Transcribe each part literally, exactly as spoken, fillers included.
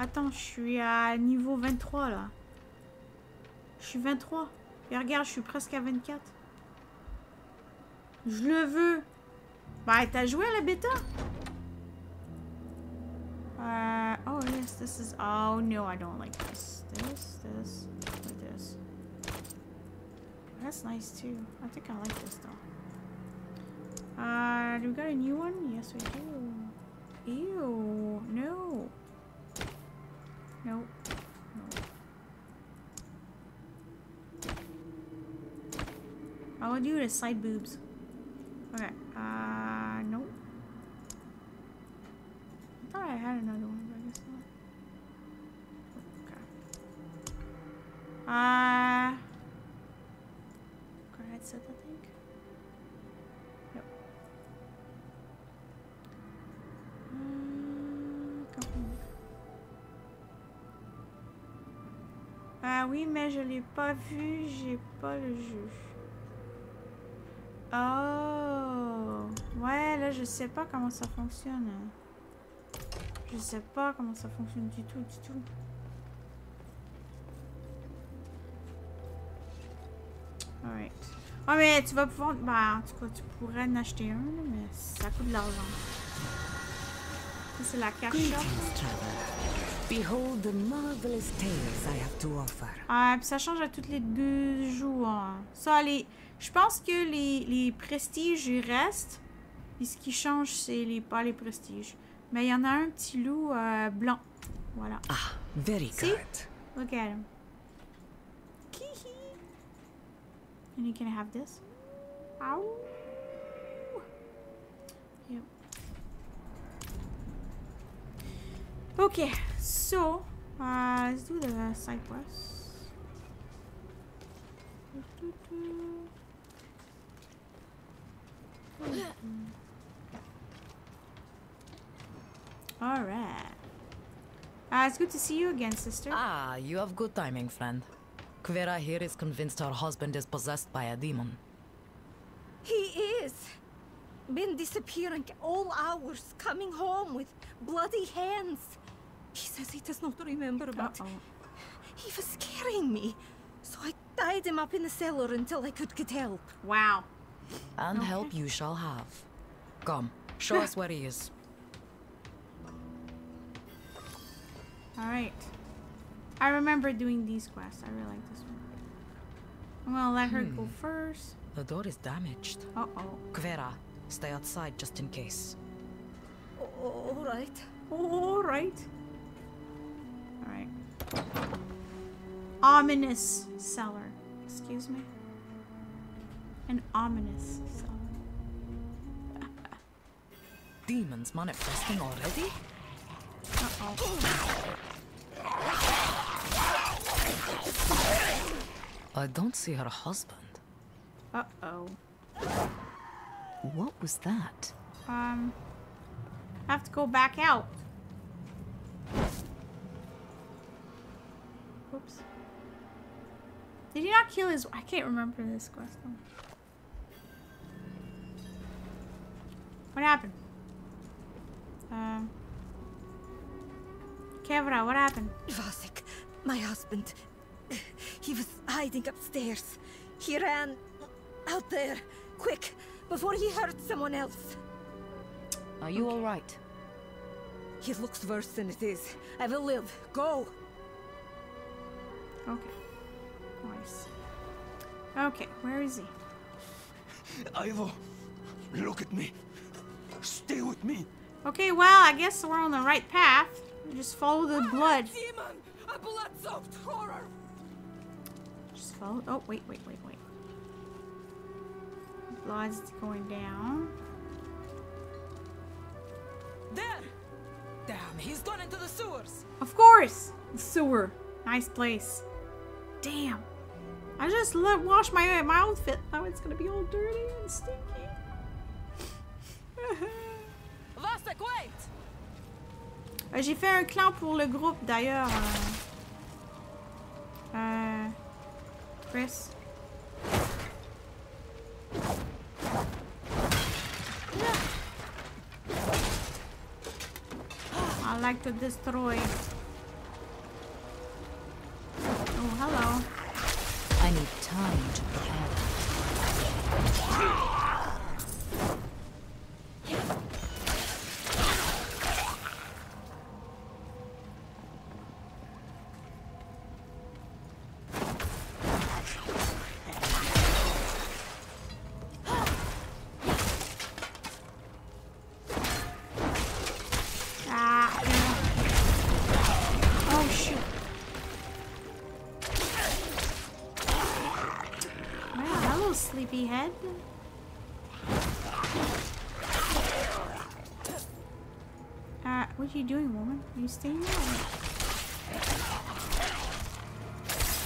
Attends, je suis à niveau vingt-trois là. Je suis vingt-trois. Et regarde, je suis presque à vingt-quatre. Je le veux. Bah, t'as joué à la bêta? Uh, oh yes, this is... Oh no, I don't like this. This, this, like this. That's nice too. I think I like this though. Uh, do we got a new one? Yes, we do. Ew, no. Nope. I will do the side boobs. Okay. Uh, nope. I thought I had another one, but I guess not. Okay. Uh. Go ahead, set that thing. Nope. Mm, ah oui, mais je l'ai pas vu. J'ai pas le jeu. Oh ouais, là je sais pas comment ça fonctionne. Je sais pas comment ça fonctionne du tout, du tout. Alright. Ah oh, mais tu vas pouvoir... Bah en tout cas tu pourrais en acheter un, mais ça coûte de l'argent. Ça c'est la carte shop. Behold the marvelous tales I have to offer. Ah puis ça change à toutes les deux jours. Ça les... Je pense que les, les prestiges, ils restent. Et ce qui change, c'est les, pas les prestiges. Mais il y en a un petit loup euh, blanc. Voilà. Ah, very See? good. Look at him. Kihi. And you can have this. Ow. Yep. Okay, so, uh, let's do the side quest. All right. Ah, uh, it's good to see you again, sister. Ah, you have good timing, friend. Kvera here is convinced her husband is possessed by a demon. He is. Been disappearing all hours, coming home with bloody hands. He says he does not remember, but Uh-oh. he was carrying me. So I tied him up in the cellar until I could get help. Wow. And okay. help you shall have. Come, show us where he is. Alright. I remember doing these quests. I really like this one. I'm gonna let her hmm. go first. The door is damaged. Uh-oh. Kvera, stay outside just in case. Alright. Alright. Alright. Ominous cellar. Excuse me. An ominous cellar. Demons manifesting already? Uh-oh. I don't see her husband. Uh-oh. What was that? Um, I have to go back out. Oops. Did he not kill his... I can't remember this quest. What happened? Um... Kvera, what happened? Vasek, my husband. He was hiding upstairs. He ran out there, quick, before he hurt someone else. Are you okay. all right? It looks worse than it is. I will live. Go! Okay. Nice. Okay, where is he? Ivo, look at me. Stay with me. Okay, well, I guess we're on the right path. We just follow the ah, blood. Demon, a blood-soaked horror. Just follow. Oh, wait, wait, wait, wait. Blood's going down. There. Damn, he's gone into the sewers. Of course, the sewer. Nice place. Damn. I just let wash my my outfit. Now it's gonna be all dirty and stinky. Vasek, wait. Euh, J'ai fait un clan pour le groupe d'ailleurs. Euh... euh... Chris. I like to destroy. hello. I need time to prepare. Head. Uh, what are you doing, woman? Are you staying there?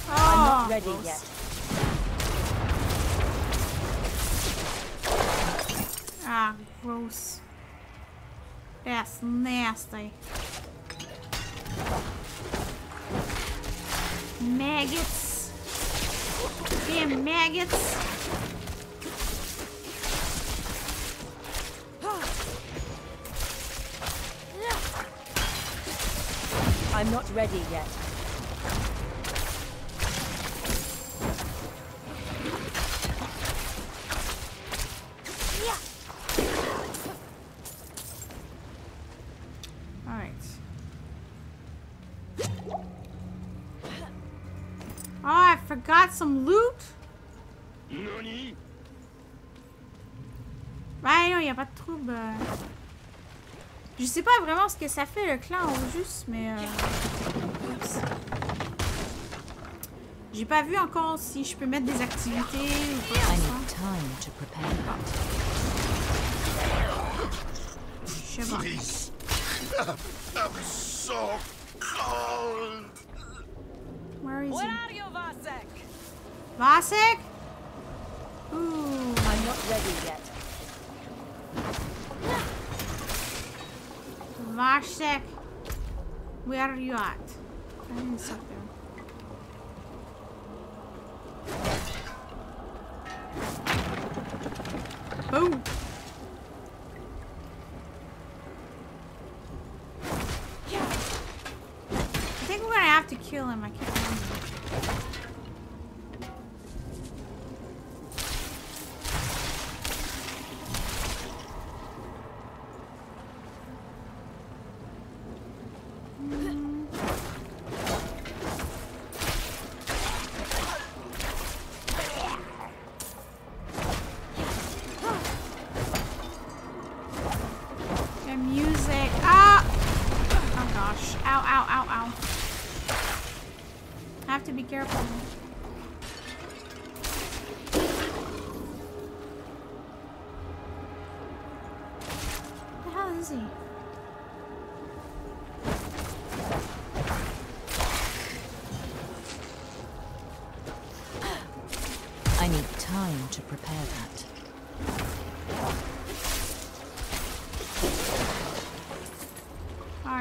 Oh, I'm not ready close. Yet. Ah, gross. That's nasty. Maggots. Damn maggots. I'm not ready yet. Yeah. All right. Oh, I forgot some loot. Nani? Ah non, y a pas de trouble. Je sais pas vraiment ce que ça fait le clan au juste, mais euh... j'ai pas vu encore si je peux mettre des activités ou pas. Je sais pas. I'm so cold. Where is he? Where are you, Vasek? Vasek? Ooh, I'm not ready yet. Vasek, where are you at? I didn't stop there. Boom! Yeah. I think we're gonna have to kill him. I can't remember.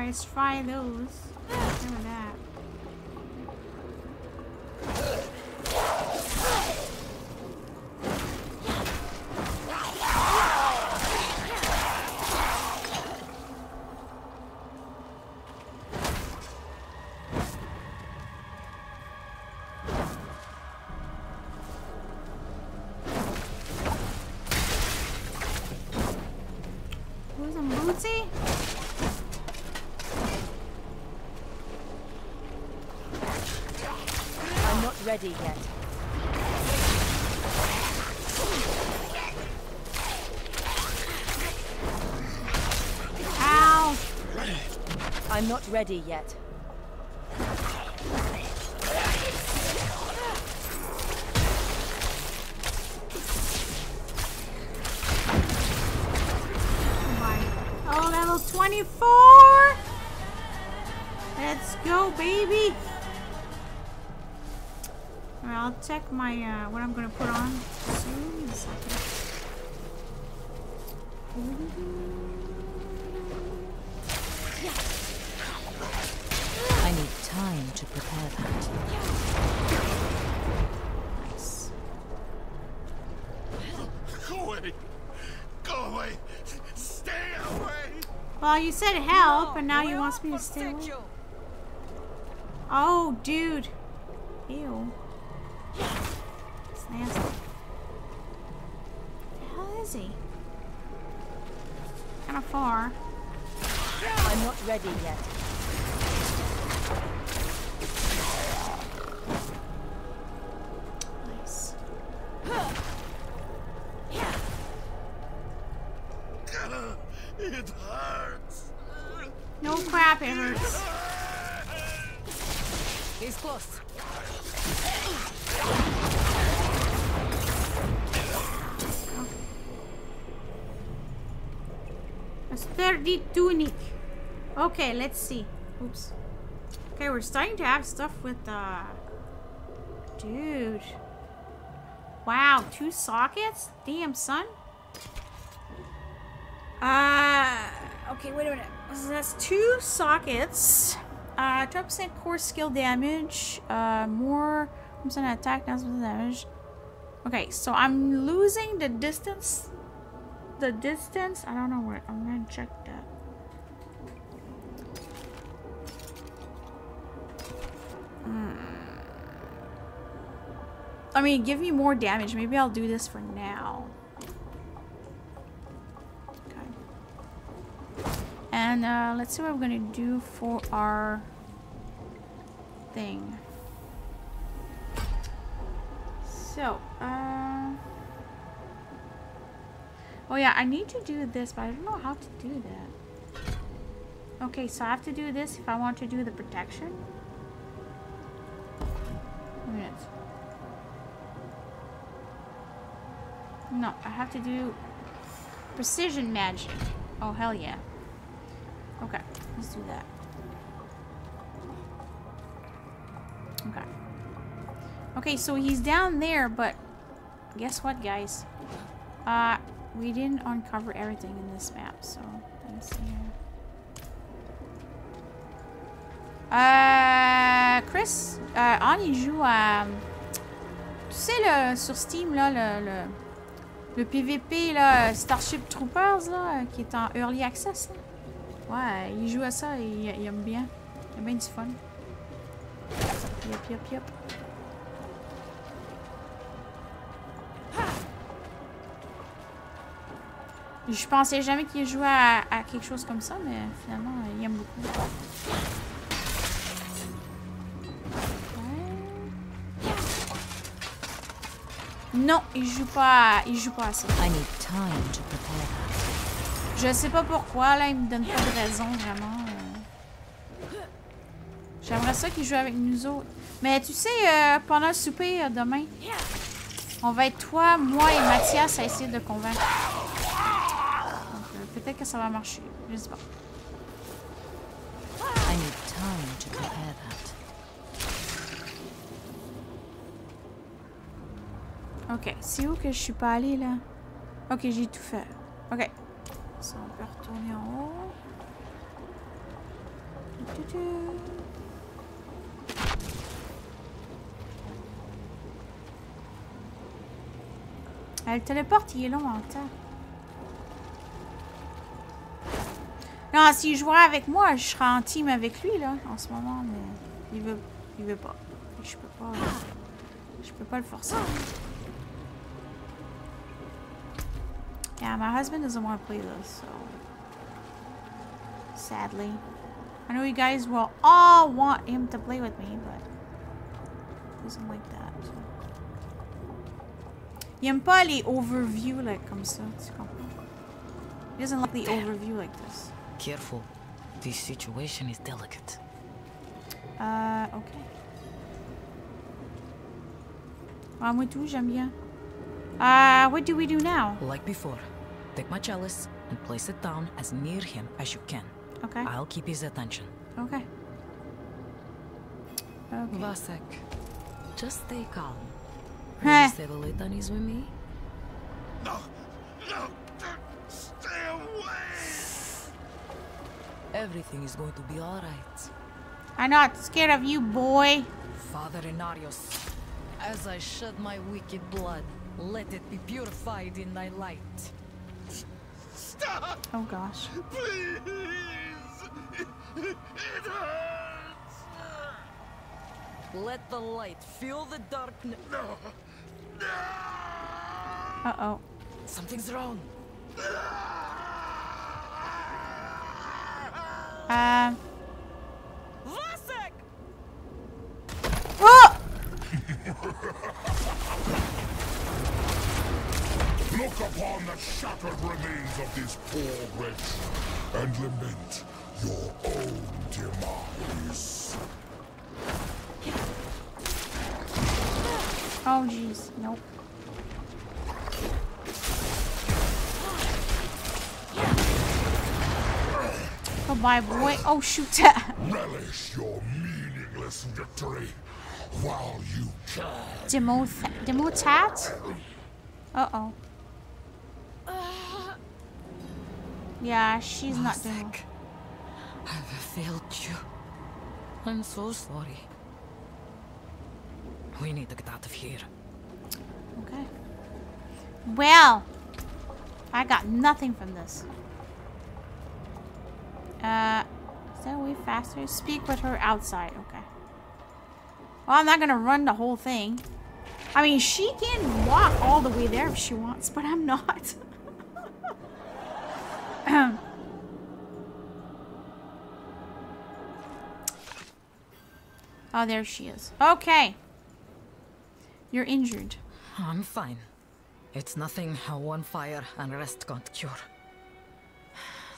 Let's try those. Remember that. Who's a booty? Ready yet. Ow! I'm not ready yet. Oh, level twenty-four! Let's go, baby! I'll check my uh, what I'm gonna put on soon. I need time to prepare that. Nice. Go away! Go away! Stay away! Well, you said help, and now you want me to stay away. Oh, dude. Ew. It's nasty. Where the hell is he? Kinda far. I'm not ready yet. Nice. It hurts. No crap, it hurts. He's close. A sturdy tunic. Okay, let's see. Oops. Okay, we're starting to have stuff with the... Uh... Dude. Wow, two sockets? Damn, son. Uh... Okay, wait a minute. So that's two sockets. Uh, twelve percent core skill damage. Uh, more... I'm saying attack, nine percent damage. Okay, so I'm losing the distance... The distance... I don't know where... I'm gonna check that. Mm. I mean, give me more damage. Maybe I'll do this for now. Okay. And uh, let's see what I'm gonna do for our thing. So, uh... oh yeah, I need to do this, but I don't know how to do that. Okay, so I have to do this if I want to do the protection. Minutes. No, I have to do precision magic. Oh, hell yeah. Okay, let's do that. Okay. Okay, so he's down there, but guess what, guys? Uh, we didn't uncover everything in this map, so let's see here. Euh, Chris, euh, on y joue à... Tu sais, le, sur Steam, là, le, le, le P V P, là, Starship Troopers, là, qui est en Early Access, là. Ouais, il joue à ça et il, il aime bien. Il a bien du fun. Yep, yep, yep. Je pensais jamais qu'il jouait à, à quelque chose comme ça, mais finalement, il aime beaucoup. Non, il joue pas, il joue pas assez. Je sais pas pourquoi, là, il me donne pas de raison, vraiment. J'aimerais ça qu'il joue avec nous autres. Mais tu sais, euh, pendant le souper, euh, demain, on va être toi, moi et Mathias à essayer de convaincre. Donc, euh, peut-être que ça va marcher, je sais pas. I need time to prepare that. Ok, c'est où que je suis pas allée là? Ok, j'ai tout fait. Ok. Ça, on peut retourner en haut. Ah, le téléporte, il est long en temps. Non, s'il jouait avec moi, je serais en team avec lui là, en ce moment, mais il veut, il veut pas. Je peux pas, je peux pas le forcer. Yeah, my husband doesn't want to play this, so... Sadly. I know you guys will all want him to play with me, but... He doesn't like that, so... Il aime pas les overview, like, comme ça, tu comprends? He doesn't like the overview like this. Careful. This situation is delicate. Uh, okay. Ah, moi tout, j'aime bien. Uh, what do we do now? Like before. Take my chalice and place it down as near him as you can. Okay. I'll keep his attention. Okay. Okay. Vasek, just stay calm. Will you say the Litany is with me? No, no, stay away! Everything is going to be all right. I'm not scared of you, boy. Father Inarius, as I shed my wicked blood, let it be purified in thy light. Stop! Oh gosh. Please! It, it hurts! Let the light fill the darkness. No. No. Uh oh. Something's wrong. Um. Vasek! What? Look upon the shattered remains of this poor wretch and lament your own demise. Oh jeez, nope. Goodbye, boy. Oh shoot. Relish your meaningless victory while you can. Demo Demotat? Uh oh. Yeah, she's Vasek, not doing. I've failed you. I'm so sorry. We need to get out of here. Okay. Well, I got nothing from this. Uh, is that way faster? Speak with her outside. Okay. Well, I'm not gonna run the whole thing. I mean, she can walk all the way there if she wants, but I'm not. Oh, there she is. Okay. You're injured. I'm fine. It's nothing how one fire and rest can't cure.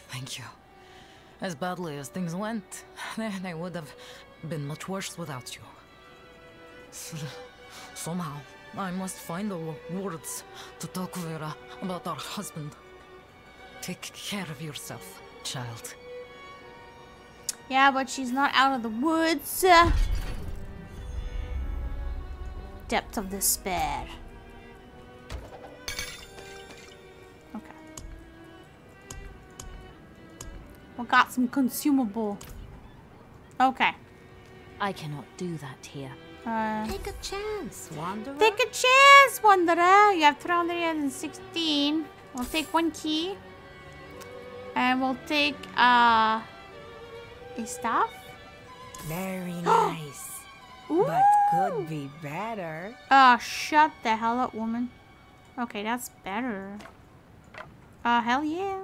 Thank you. As badly as things went, then I would have been much worse without you. Somehow, I must find the words to talk Kvera about our husband. Take care of yourself, child. Yeah, but she's not out of the woods. Depth of despair. Okay. We got some consumable. Okay. I cannot do that here. Uh, Take a chance, Wanderer. Take a chance, Wanderer. You have three hundred sixteen. We'll take one key. And we'll take uh, a staff. Very nice. Ooh. But could be better. Oh, shut the hell up, woman. Okay, that's better. Uh, hell yeah.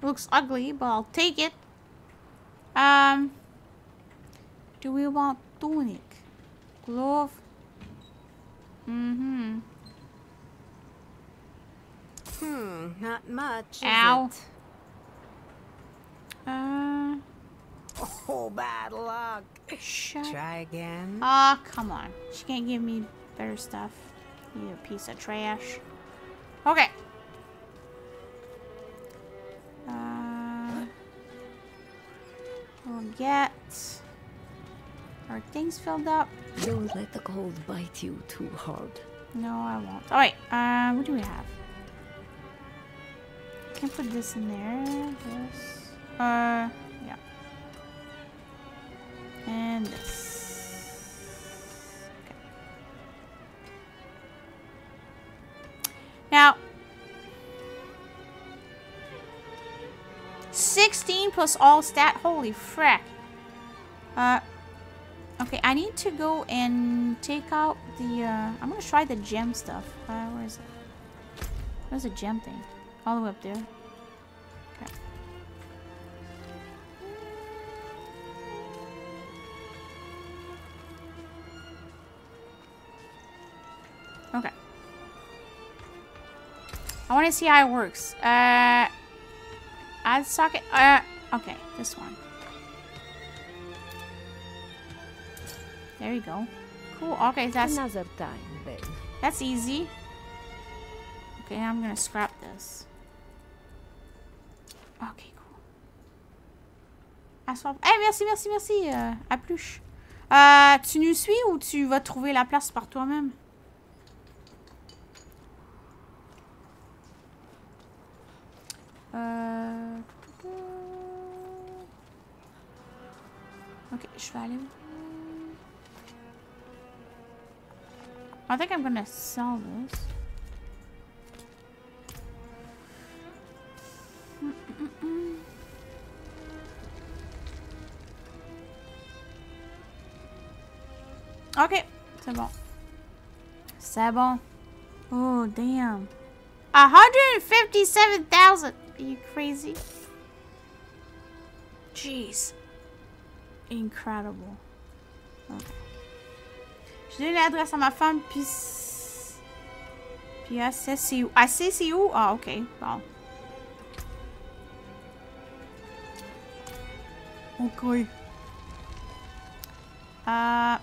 Looks ugly, but I'll take it. Um, do we want tunic? Glove? Mm-hmm. Hmm, not much, is Ow. It? Uh... Oh, bad luck. Shut Try again. Ah, oh, come on. She can't give me better stuff. You piece of trash. Okay. Uh, we'll get our things filled up. Don't let the cold bite you too hard. No, I won't. All right. Uh, what do we have? Can put this in there. This. Uh. And this. Okay. Now, sixteen plus all stat. Holy frack. Uh, okay, I need to go and take out the. Uh, I'm gonna try the gem stuff. Uh, where is it? Where's the gem thing? All the way up there. Okay. I want to see how it works. Uh, add socket. Uh, okay, this one. There you go. Cool. Okay, that's another time. Babe. That's easy. Okay, I'm gonna scrap this. Okay, cool. À soir. Eh, hey, merci, merci, merci. Uh, à plus. Uh, tu nous suis ou tu vas trouver la place par toi-même? Euh... Ok, je vais aller... I think I'm gonna sell this. Mm -mm -mm. Ok, c'est bon. C'est bon. Oh, damn. one hundred fifty-seven thousand. Are you crazy? Jeez. Incredible. Okay. J'ai donné l'adresse à ma femme, puis... Puis elle sait c'est où. Elle sait c'est où? Ah, ok. Bon. Ok. Euh...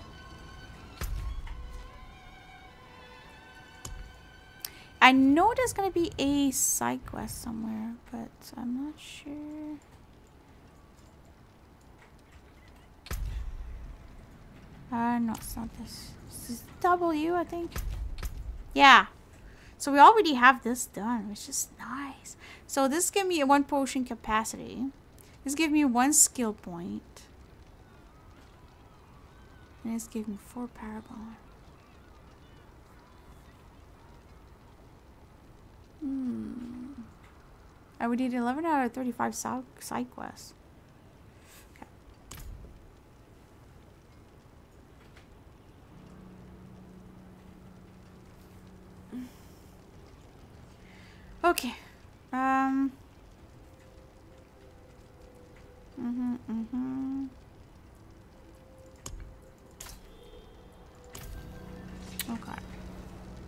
I know there's gonna be a side quest somewhere, but I'm not sure. Uh, no, it's not this. This is W, I think. Yeah. So we already have this done, which is nice. So this gives me a one potion capacity. This gives me one skill point. And this gives me four parabon. Hmm. I would need eleven out of thirty-five side quests. Okay. Okay. Um. Mhm. Mhm. Okay.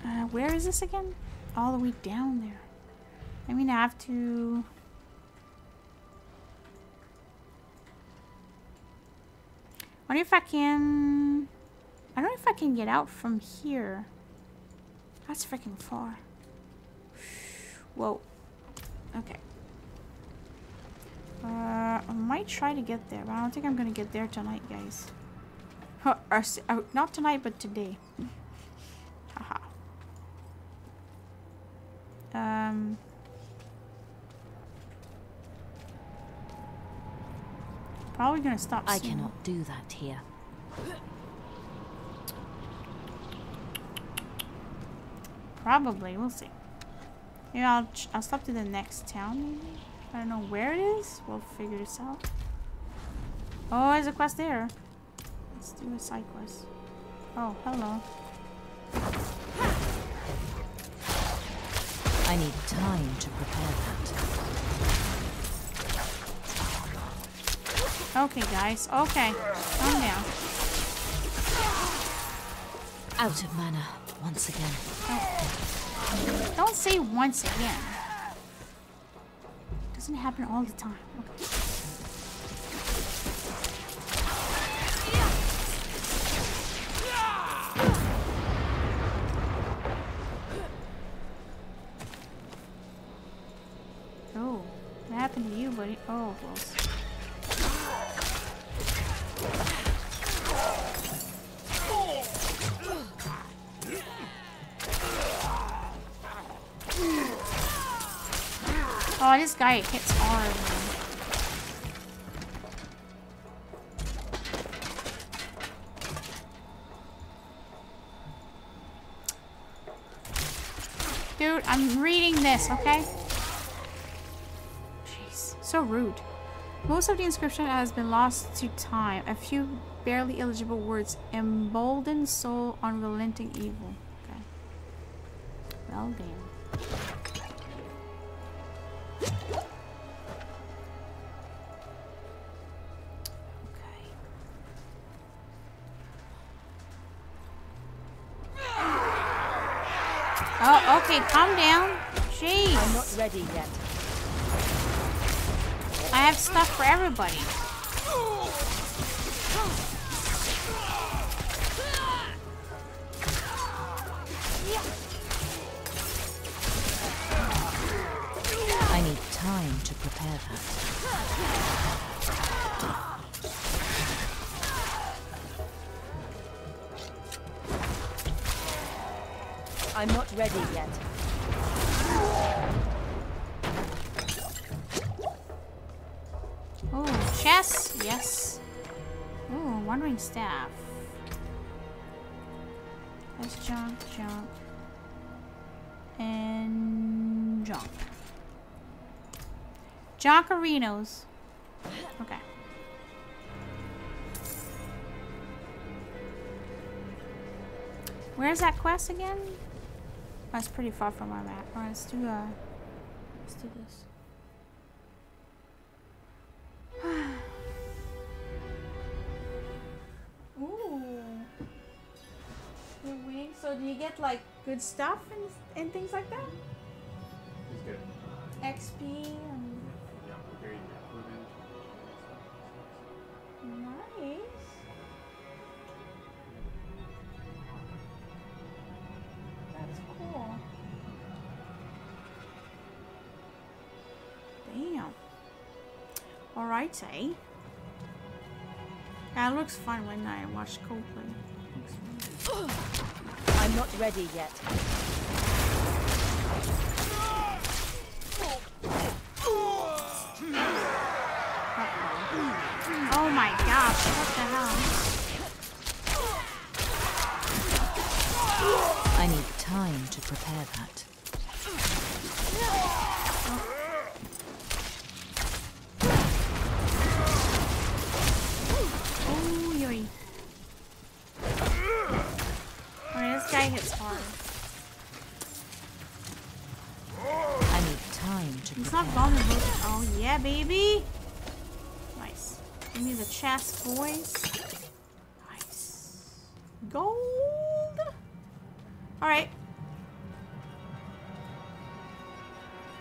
Uh, where is this again? All the way down there. I mean, I have to... I wonder if I can... I don't know if I can get out from here. That's freaking far. Whoa. Okay. Uh, I might try to get there, but I don't think I'm gonna get there tonight, guys. Or, or, or, not tonight, but today. Haha. Um, probably gonna stop soon. I cannot do that here. Probably, we'll see. Maybe I'll I'll stop to the next town. Maybe I don't know where it is. We'll figure this out. Oh, there's a quest there. Let's do a side quest. Oh, hello. I need time to prepare that. Okay, guys. Okay. Calm down. Out of mana once again. Oh. Don't say once again. Doesn't happen all the time. Okay. Oh, close. Oh, this guy hits hard. Dude, I'm reading this, okay? So rude. Most of the inscription has been lost to time. A few barely illegible words. Emboldened soul, unrelenting evil. Okay. Well, damn. Okay. Oh, okay. Calm down. Jeez. I'm not ready yet. I have stuff for everybody. I need time to prepare that. I'm not ready yet. Chess, yes. Ooh, wandering staff. That's junk, junk. And junk. Jonkerinos. Okay. Where's that quest again? That's pretty far from my map. Alright, let's do uh let's do this. Ooh. Your wings. So do you get like good stuff and and things like that? It's good. X P and yeah, upgrade improvement. Nice. That's cool. Damn. Alrighty. That looks fun when I watch Coldplay. I'm not ready yet. Oh my gosh, what the hell? I need time to prepare that. Oh. Yeah, baby. Nice. Give me the chest, boys. Nice. Gold. All right.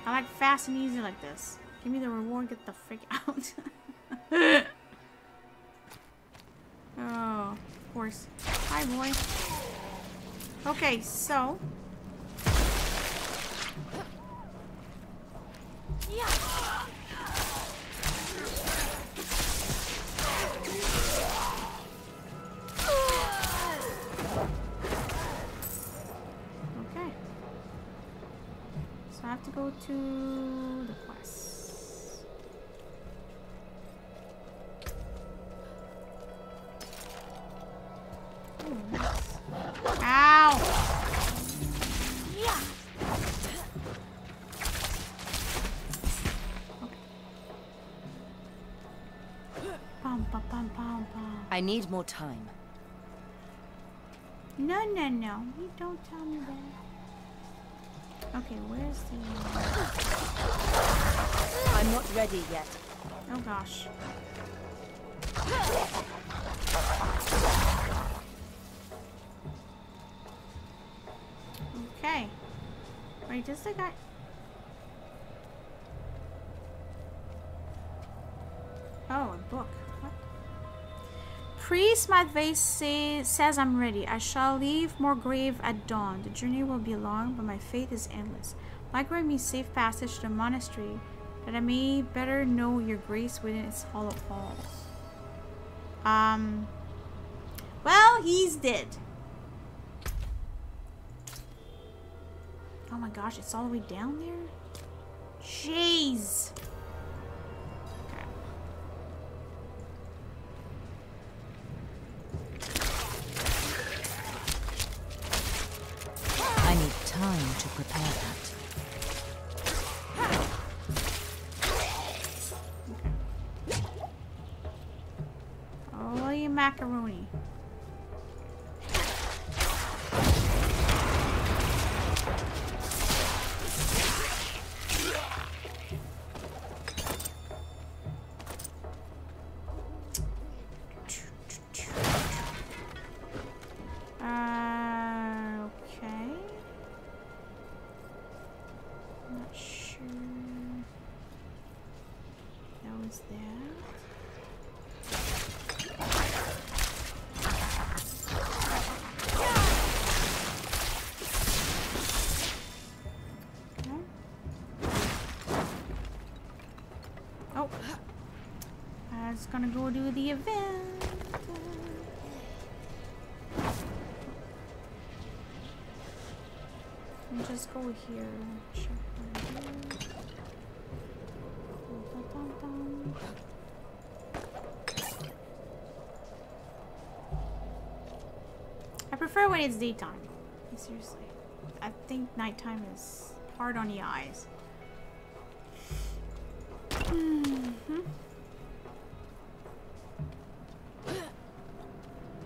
I like fast and easy like this. Give me the reward. Get the freak out. Oh, of course. Hi, boy. Okay, so. Yeah. To go to the quest. Ooh, nice. Ow! Yeah. Okay. Bum, bum, bum, bum, bum. I need more time. No, no, no! You don't tell me that. Okay, where's the... I'm not ready yet. Oh gosh. Okay. Wait, does the guy... Oh, a book. What? Priest Mathias say, says I'm ready. I shall leave more grave at dawn. The journey will be long, but my faith is endless. Might grant me safe passage to the monastery, that I may better know your grace within its hollow halls. Um. Well, he's dead. Oh my gosh, it's all the way down there? Jeez! To prepare that. Okay. Holy macaroni. Gonna go do the event. And just go here. Check right here. Dun, dun, dun, dun. I prefer when it's daytime. Seriously, I think nighttime is hard on the eyes. Mm-hmm.